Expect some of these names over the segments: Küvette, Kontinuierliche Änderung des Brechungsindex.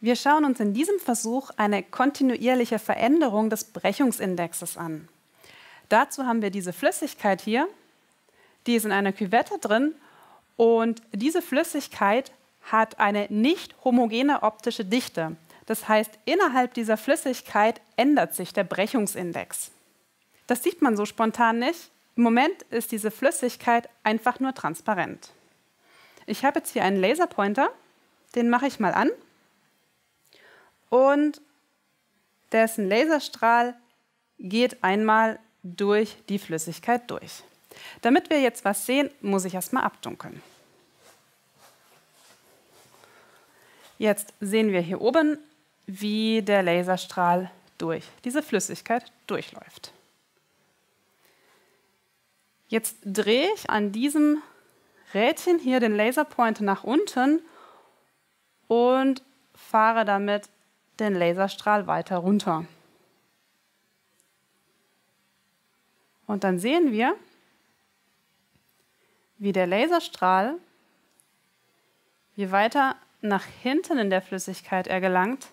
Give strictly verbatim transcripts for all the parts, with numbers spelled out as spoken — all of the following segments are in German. Wir schauen uns in diesem Versuch eine kontinuierliche Veränderung des Brechungsindexes an. Dazu haben wir diese Flüssigkeit hier, die ist in einer Küvette drin und diese Flüssigkeit hat eine nicht homogene optische Dichte. Das heißt, innerhalb dieser Flüssigkeit ändert sich der Brechungsindex. Das sieht man so spontan nicht. Im Moment ist diese Flüssigkeit einfach nur transparent. Ich habe jetzt hier einen Laserpointer, den mache ich mal an. Und dessen Laserstrahl geht einmal durch die Flüssigkeit durch. Damit wir jetzt was sehen, muss ich erstmal abdunkeln. Jetzt sehen wir hier oben, wie der Laserstrahl durch diese Flüssigkeit durchläuft. Jetzt drehe ich an diesem Rädchen hier den Laserpointer nach unten und fahre damit den Laserstrahl weiter runter. Und dann sehen wir, wie der Laserstrahl, je weiter nach hinten in der Flüssigkeit er gelangt,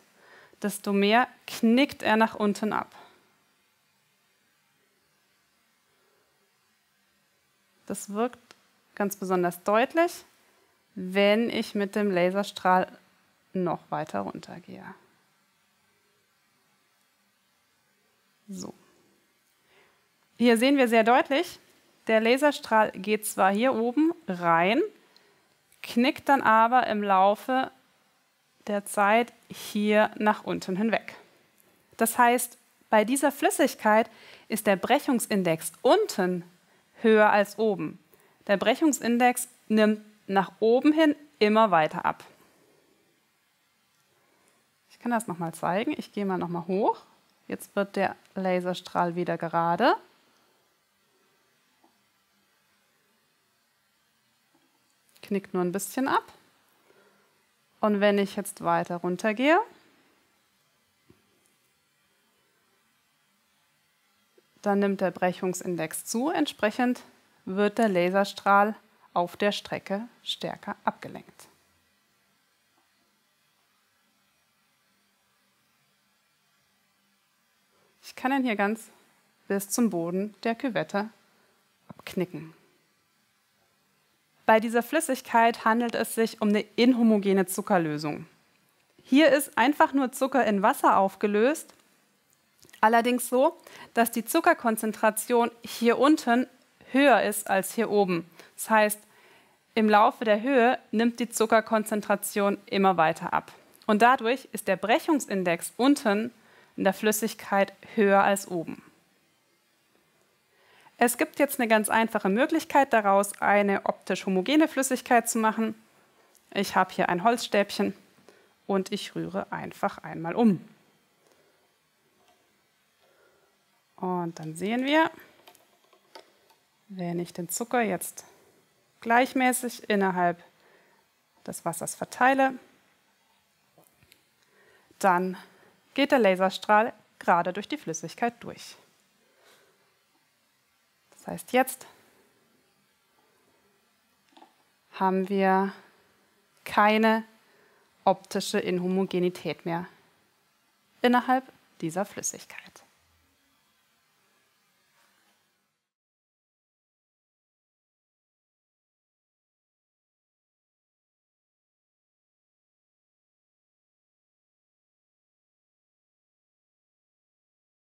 desto mehr knickt er nach unten ab. Das wirkt ganz besonders deutlich, wenn ich mit dem Laserstrahl noch weiter runter gehe. So. Hier sehen wir sehr deutlich, der Laserstrahl geht zwar hier oben rein, knickt dann aber im Laufe der Zeit hier nach unten hinweg. Das heißt, bei dieser Flüssigkeit ist der Brechungsindex unten höher als oben. Der Brechungsindex nimmt nach oben hin immer weiter ab. Ich kann das nochmal zeigen. Ich gehe mal nochmal hoch. Jetzt wird der Laserstrahl wieder gerade. Knickt nur ein bisschen ab. Und wenn ich jetzt weiter runter gehe, dann nimmt der Brechungsindex zu. Entsprechend wird der Laserstrahl auf der Strecke stärker abgelenkt. Ich kann ihn hier ganz bis zum Boden der Küvette abknicken. Bei dieser Flüssigkeit handelt es sich um eine inhomogene Zuckerlösung. Hier ist einfach nur Zucker in Wasser aufgelöst, allerdings so, dass die Zuckerkonzentration hier unten höher ist als hier oben. Das heißt, im Laufe der Höhe nimmt die Zuckerkonzentration immer weiter ab. Und dadurch ist der Brechungsindex unten in der Flüssigkeit höher als oben. Es gibt jetzt eine ganz einfache Möglichkeit, daraus eine optisch homogene Flüssigkeit zu machen. Ich habe hier ein Holzstäbchen und ich rühre einfach einmal um. Und dann sehen wir, wenn ich den Zucker jetzt gleichmäßig innerhalb des Wassers verteile, dann geht der Laserstrahl gerade durch die Flüssigkeit durch. Das heißt, jetzt haben wir keine optische Inhomogenität mehr innerhalb dieser Flüssigkeit.